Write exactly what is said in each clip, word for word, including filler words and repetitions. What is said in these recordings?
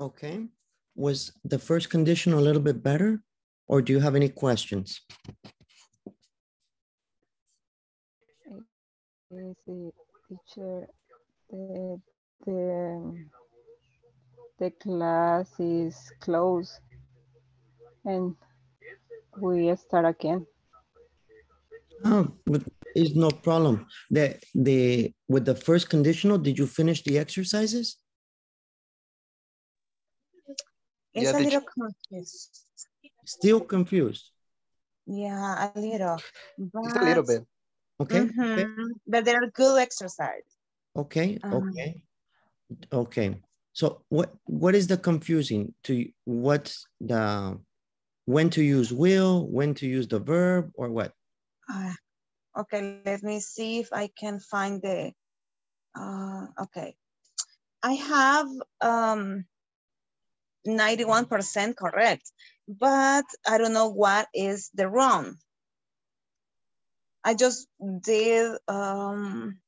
Okay. Was the first condition a little bit better, or do you have any questions? Let me see, teacher, the, the, the class is closed and we start again. Oh, but it's no problem. The, the, with the first conditional, did you finish the exercises? It's yeah, a little confused. Still confused? Yeah, a little. But... Just a little bit. Okay. Mm-hmm. Okay. But they are good exercise. Okay. Um, okay. Okay. So what what is the confusing to you? What's the when to use will, when to use the verb, or what? Uh, okay. Let me see if I can find the. Uh, okay. I have um ninety-one percent correct, but I don't know what is the wrong. I just did um,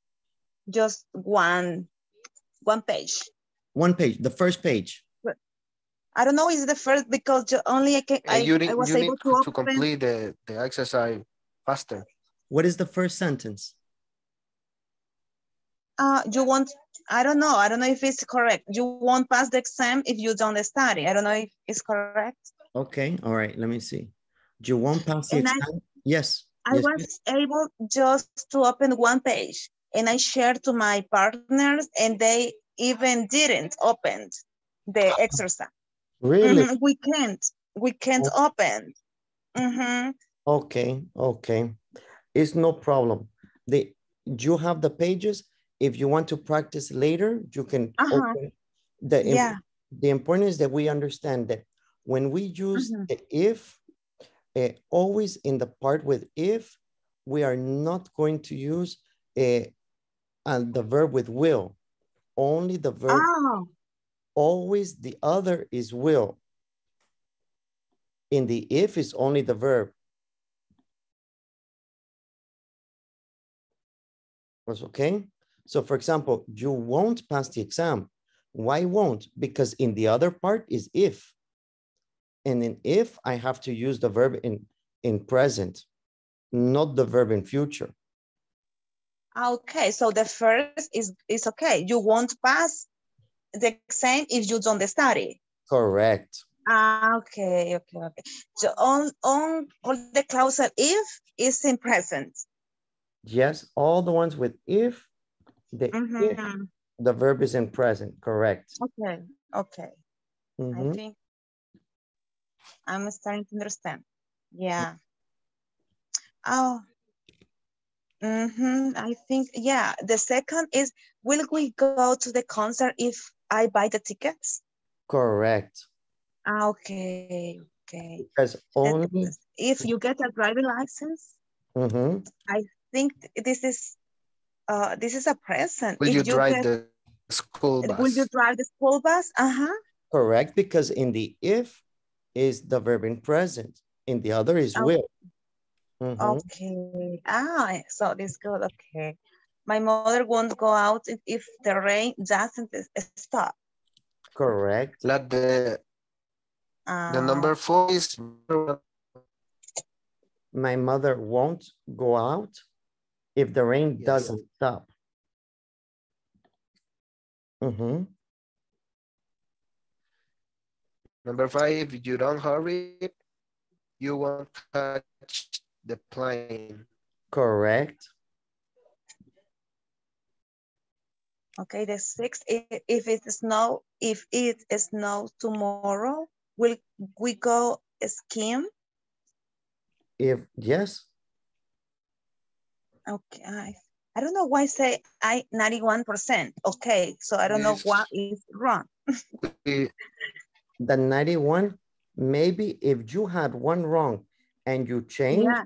just one, one page. One page, the first page. I don't know is the first because only I can. I, you need, I was you able need to, to complete the, the exercise faster. What is the first sentence? Uh, you want? I don't know. I don't know if it's correct. You won't pass the exam if you don't study. I don't know if it's correct. Okay. All right. Let me see. You won't pass the and exam. I, yes. I yes, was please. able just to open one page and I shared to my partners and they even didn't open the exercise. Really? Mm-hmm. We can't, we can't oh. open. Mm-hmm. Okay, okay. It's no problem. They, you have the pages. If you want to practice later, you can uh-huh. open. The, yeah. the important is that we understand that when we use mm-hmm. the if, Uh, always in the part with if, we are not going to use uh, uh, the verb with will. Only the verb, oh. always the other is will. In the if is only the verb. Was okay? So for example, you won't pass the exam. Why won't? Because in the other part is if. And in if, I have to use the verb in, in present, not the verb in future. Okay, so the first is, is okay. You won't pass the exam if you don't study. Correct. Uh, okay, okay, okay. So on, on all the clause if is in present. Yes, all the ones with if, the, mm-hmm. if, the verb is in present, correct. Okay, okay. Mm-hmm. I think. I'm starting to understand. Yeah. Oh. Mm-hmm. I think, yeah. The second is, will we go to the concert if I buy the tickets? Correct. Okay. Okay. Because only... If you get a driving license, mm-hmm. I think this is uh, this is a present. Will if you drive you get, the school bus? Will you drive the school bus? Uh-huh. Correct, because in the if, is the verb in present, and the other is okay. will. Mm-hmm. Okay, ah, so this good, okay. My mother won't go out if the rain doesn't stop. Correct. Like the, uh, the number four is... My mother won't go out if the rain yes. doesn't stop. Mm-hmm. Number five, if you don't hurry, you won't catch the plane. Correct. Okay, the sixth, if it snow, if it snows tomorrow, will we go skiing? If yes. Okay, I, I don't know why I say I ninety-one percent. Okay, so I don't yes. know what is wrong. we, The ninety-one, maybe if you had one wrong and you change, yeah.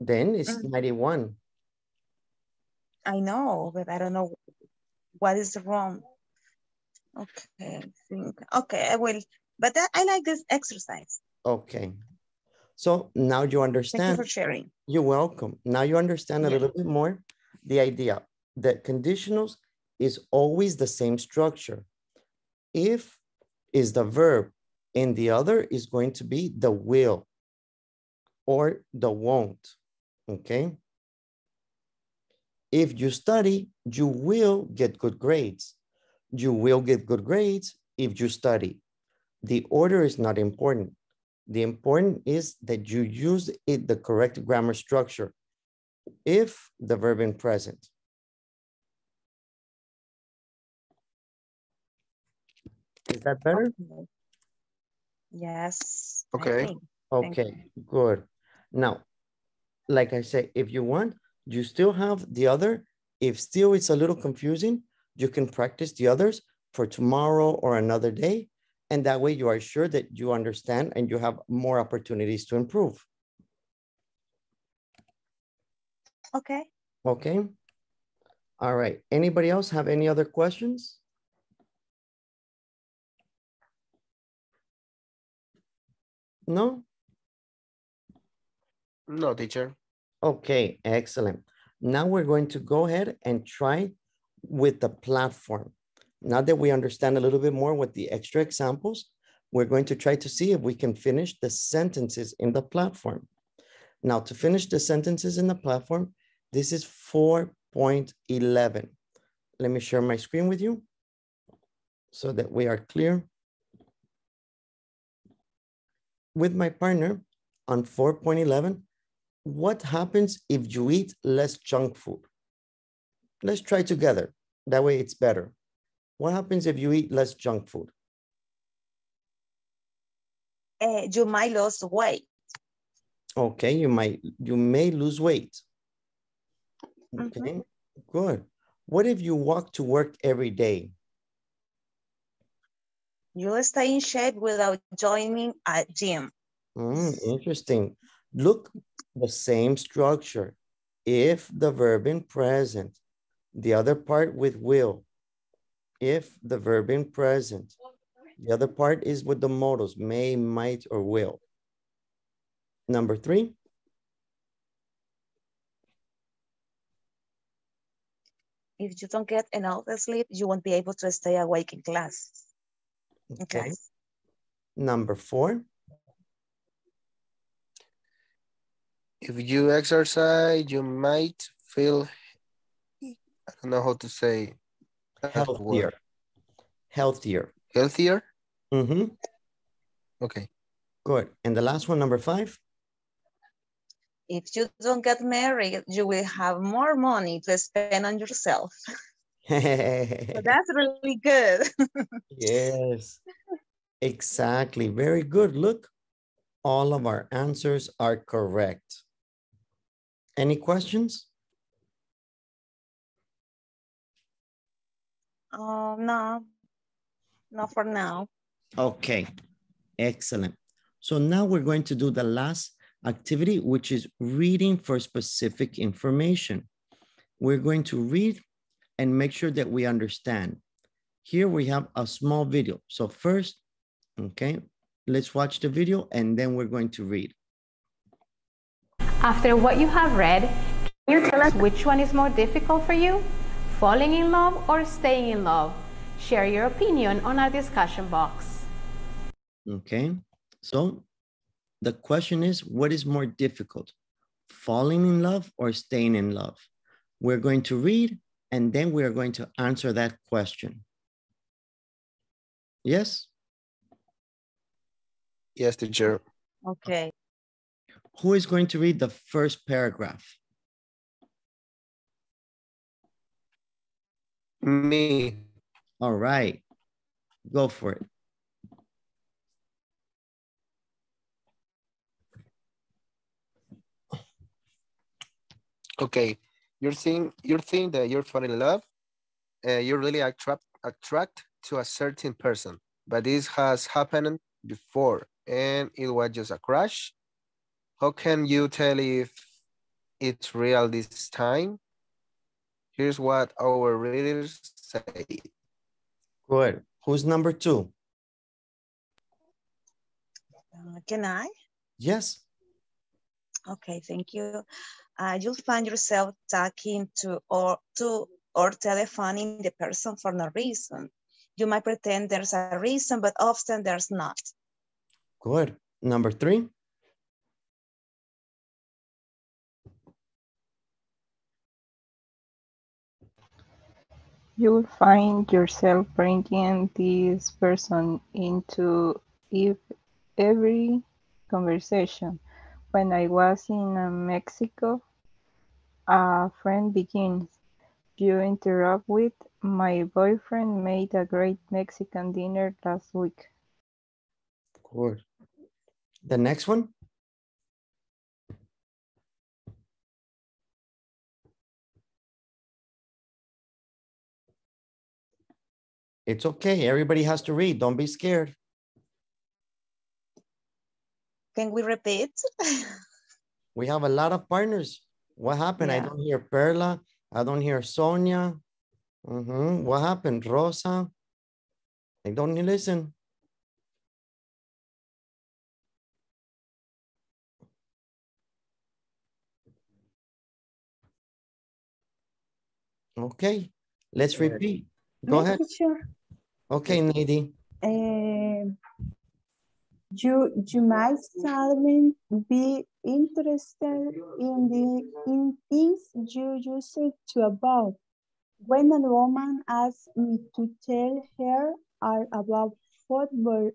then it's mm-hmm. ninety-one. I know, but I don't know what is wrong. Okay, okay, I will. But that, I like this exercise. Okay, so now you understand. Thank you for sharing. You're welcome. Now you understand a yeah. little bit more the idea that conditionals is always the same structure. If is the verb, and the other is going to be the will or the won't, okay? If you study, you will get good grades. You will get good grades if you study. The order is not important. The important is that you use it, the correct grammar structure if the verb in present. Is that better? Yes. Okay. Okay, good. Now, like I said, if you want, you still have the other. If still it's a little confusing, you can practice the others for tomorrow or another day. And that way you are sure that you understand and you have more opportunities to improve. Okay. Okay. All right. Anybody else have any other questions? No? No, teacher. Okay, excellent. Now we're going to go ahead and try with the platform. Now that we understand a little bit more with the extra examples, we're going to try to see if we can finish the sentences in the platform. Now to finish the sentences in the platform, this is four point eleven. Let me share my screen with you so that we are clear. With my partner on four point eleven, what happens if you eat less junk food? Let's try together. That way it's better. What happens if you eat less junk food? Uh, you might lose weight. Okay, you might, you may lose weight. Okay, mm-hmm. Good. What if you walk to work every day? You'll stay in shape without joining a gym. Mm, interesting. Look, the same structure. If the verb in present, the other part with will. If the verb in present, the other part is with the modals, may, might, or will. Number three. If you don't get enough sleep, you won't be able to stay awake in class. Okay. Okay. Number four. If you exercise, you might feel, I don't know how to say. Healthier. Healthier. Healthier? Mm-hmm. Okay. Good. And the last one, number five. If you don't get married, you will have more money to spend on yourself. So that's really good. Yes. Exactly. Very good. Look, all of our answers are correct. Any questions? Oh, no, not for now. Okay, excellent. So now we're going to do the last activity, which is reading for specific information. We're going to read and make sure that we understand. Here we have a small video. So first, okay, let's watch the video and then we're going to read. After what you have read, can you tell us which one is more difficult for you? Falling in love or staying in love? Share your opinion on our discussion box. Okay, so the question is, what is more difficult? Falling in love or staying in love? We're going to read and then we're going to answer that question. Yes? Yes, teacher. Okay. Who is going to read the first paragraph? Me. All right, go for it. Okay, you're seeing, you're thinking that you're falling in love, uh, you're really attract, attract to a certain person, but this has happened before and it was just a crush. How can you tell if it's real this time? Here's what our readers say. Good. Who's number two? Uh, can I? Yes. Okay, thank you. Uh, you'll find yourself talking to or to or telephoning the person for no reason. You might pretend there's a reason, but often there's not. Good. Number three. You'll find yourself bringing this person into every conversation. When I was in Mexico, a friend begins. You interrupt with, my boyfriend made a great Mexican dinner last week. Good. The next one. It's okay, everybody has to read, don't be scared. Can we repeat? We have a lot of partners. What happened? Yeah. I don't hear Perla, I don't hear Sonia. Mm-hmm. What happened, Rosa? I don't listen. Okay, let's repeat, go ahead. Sure. Okay, Nady. Uh, you, you might suddenly be interested in the in things you used to about. When a woman asked me to tell her all about football,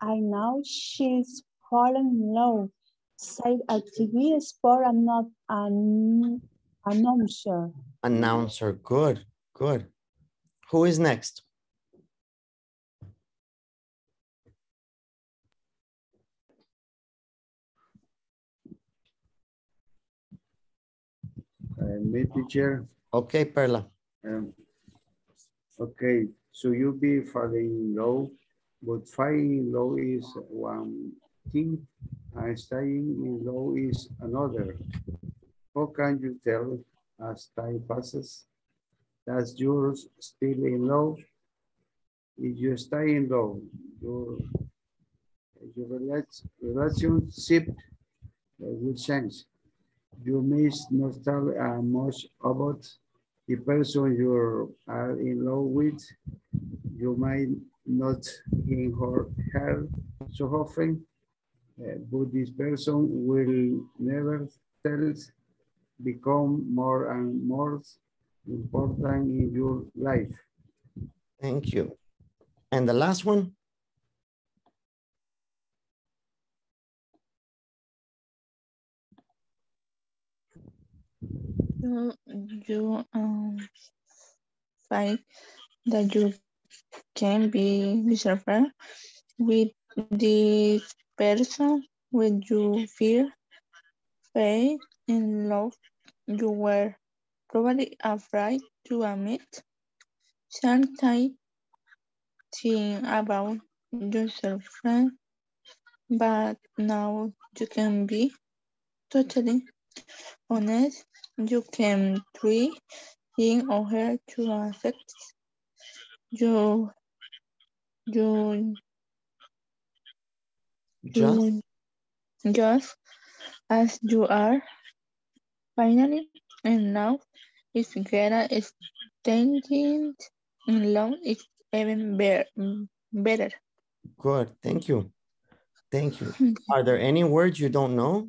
I know she's fallen in love, said a T V sport and not an announcer. Announcer, good, good. Who is next? Uh, me, teacher. Okay, Perla. Um, okay, so you be falling in love, but falling in love is one thing, and staying in love is another. How can you tell as time passes that you're still in love? If you stay in love, your, your relationship will change. You may not tell uh, much about the person you are in love with. You might not hear her so often, uh, but this person will never tell, become more and more important in your life. Thank you. And the last one. You, you um, find that you can be reserved with the person when you fear, faith, in love you were probably afraid to admit. Sometimes think about yourself, friend, but now you can be totally honest. You can try him or her to accept you. You just, you, just as you are. Finally, and now if Greta is standing alone, it's even better. Good, thank you. Thank you. Are there any words you don't know?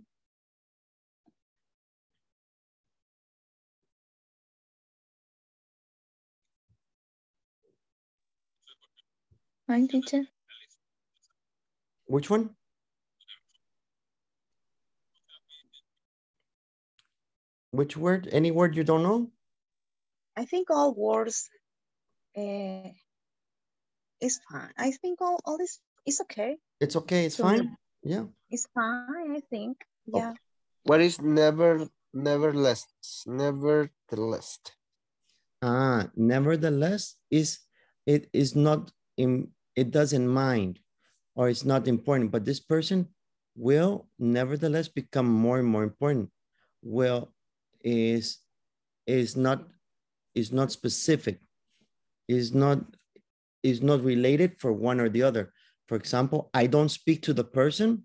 My teacher. Which one? Which word? Any word you don't know? I think all words uh, is fine. I think all, all is, is okay. It's okay. It's so fine. Yeah. It's fine, I think. Yeah. Okay. What is never, nevertheless? Nevertheless. Ah, nevertheless is, it is not, in, it doesn't mind or it's not important, but this person will nevertheless become more and more important. Will is is not is not specific, is not is not related for one or the other. For example, I don't speak to the person,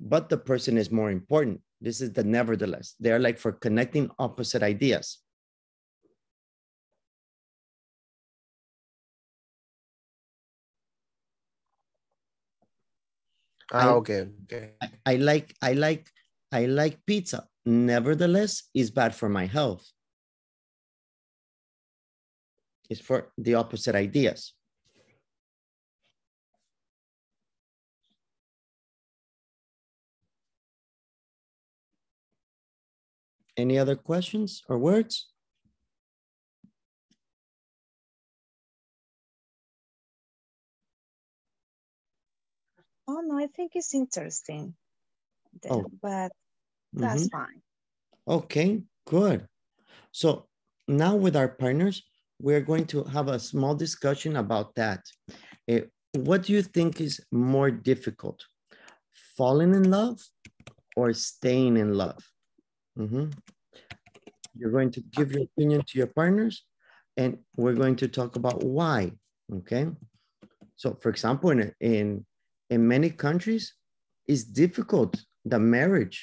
but the person is more important. This is the nevertheless. They are like for connecting opposite ideas. Ah, I, okay, okay. I, I like, I like, I like pizza. Nevertheless, it's bad for my health. It's for the opposite ideas. Any other questions or words? Oh, no, I think it's interesting, the, oh. but that's mm-hmm. fine. Okay, good. So now with our partners, we're going to have a small discussion about that. Uh, what do you think is more difficult? Falling in love or staying in love? Mm-hmm. You're going to give your opinion to your partners and we're going to talk about why, okay? So for example, in, in In many countries, it's difficult, the marriage.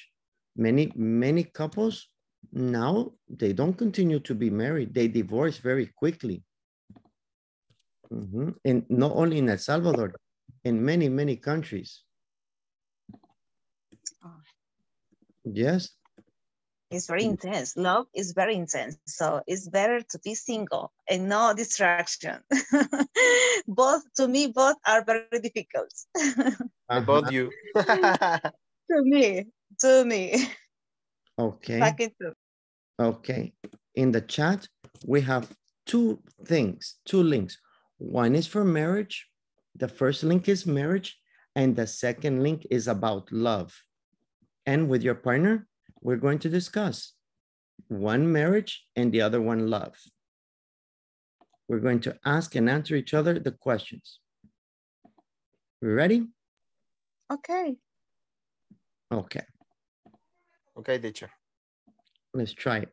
Many, many couples now, they don't continue to be married. They divorce very quickly. Mm-hmm. And not only in El Salvador, in many, many countries. Yes. It's very intense. Love is very intense. So it's better to be single and no distraction. both, to me, both are very difficult. About you. to me, to me. Okay. Back into. Okay. In the chat, we have two things, two links. One is for marriage. The first link is marriage. And the second link is about love. And with your partner, we're going to discuss one marriage and the other one love. We're going to ask and answer each other the questions. We ready? Okay. Okay. Okay, teacher. Let's try it.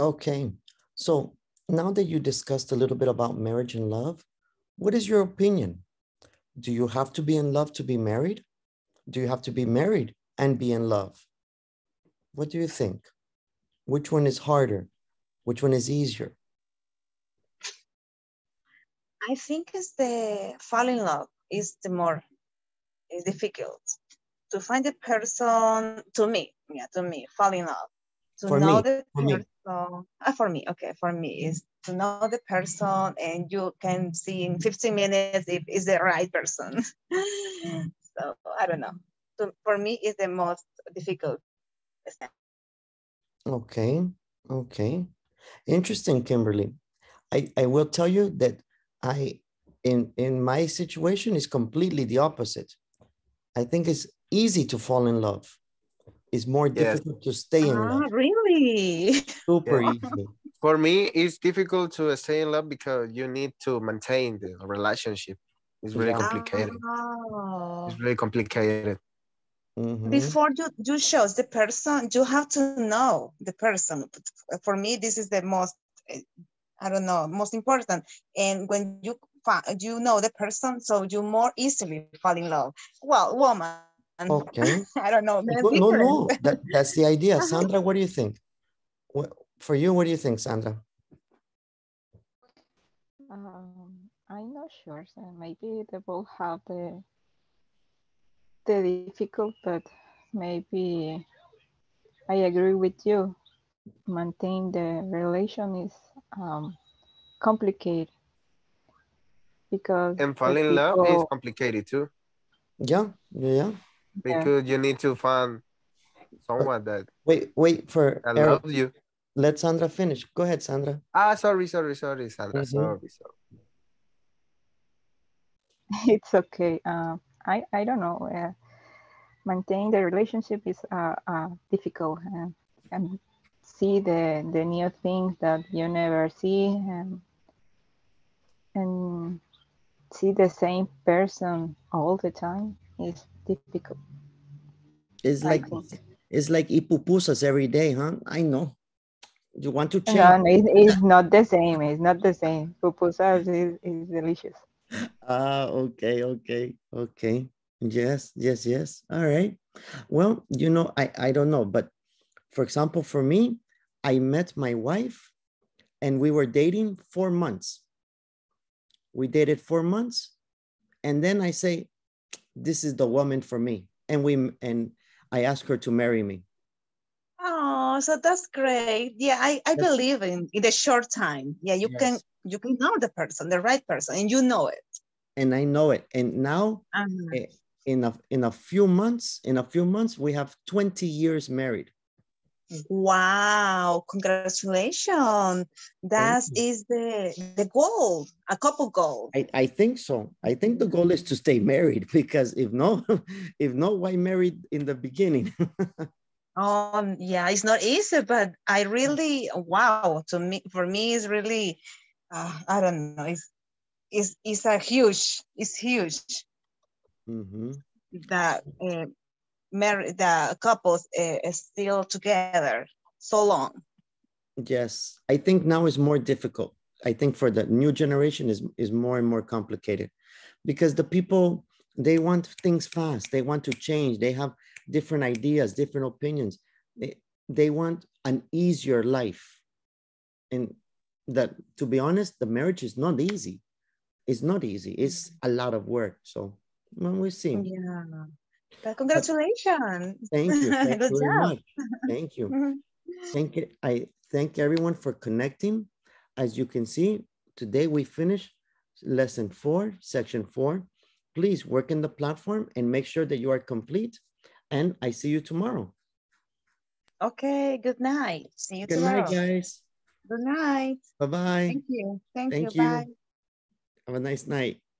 Okay, so now that you discussed a little bit about marriage and love, what is your opinion? Do you have to be in love to be married? Do you have to be married and be in love? What do you think? Which one is harder? Which one is easier? I think it's the fall in love is the more is difficult. To find a person, to me, yeah, to me, fall in love. To for know me, the for person, me. Ah, for me, okay, for me is to know the person and you can see in fifteen minutes if it's the right person. So I don't know. So for me, it's the most difficult. Okay, okay. Interesting, Kimberly. I, I will tell you that I, in, in my situation, is completely the opposite. I think it's easy to fall in love. It's more difficult yes. to stay in ah, love. Really? Super yeah. easy. For me, it's difficult to stay in love because you need to maintain the relationship. It's really yeah. complicated. Oh. It's really complicated. Mm-hmm. Before you, you chose the person, you have to know the person. For me, this is the most, I don't know, most important. And when you you know the person, so you more easily fall in love. Well, woman. Okay. I don't know. No, no, no. That, that's the idea. Sandra, what do you think? What, for you, what do you think, Sandra? Um, I'm not sure. So maybe they both have the the difficult, but maybe I agree with you. Maintain the relation is um, complicated because and falling in love is complicated too. Yeah, yeah. Because yeah. you need to find someone that wait, wait for I love you. Let Sandra finish. Go ahead, Sandra. Ah, sorry, sorry, sorry, Sandra. Mm-hmm. Sorry, sorry. It's okay. Um. I, I don't know, uh, maintain the relationship is uh, uh, difficult uh, and see the, the new things that you never see and, and see the same person all the time is difficult. It's like it's like pupusas every day, huh? I know. You want to change? No, no it, it's not the same. It's not the same. Pupusas is, is delicious. Ah, okay, okay, okay. Yes, yes, yes. All right. Well, you know, I, I don't know, but for example, for me, I met my wife and we were dating four months. We dated four months. And then I say, this is the woman for me. And we and I asked her to marry me. Oh, so that's great. Yeah, I, I believe in, in the short time. Yeah, you yes. can you can know the person, the right person, and you know it. And I know it. And now uh-huh. in a in a few months, in a few months, we have twenty years married. Wow, congratulations. That is the the goal, a couple goal. I, I think so. I think the goal is to stay married because if no, if no, why married in the beginning? Um, yeah, it's not easy, but I really, wow, to me, for me, it's really, uh, I don't know, it's, it's, it's a huge, it's huge mm-hmm. that uh, married, the couples uh, are still together so long. Yes, I think now is more difficult. I think for the new generation is, is more and more complicated because the people, they want things fast. They want to change. They have different ideas, different opinions. They, they want an easier life. And that, to be honest, the marriage is not easy. It's not easy. It's a lot of work. So well, we'll see. Yeah. But congratulations. But thank you. Thank you very job. much. Thank you. Thank you. I thank everyone for connecting. As you can see, today we finished lesson four, section four. Please work in the platform and make sure that you are complete. And I see you tomorrow. Okay, good night. See you good tomorrow. Good night, guys. Good night. Bye-bye. Thank you. Thank, Thank you. you. Bye. Have a nice night.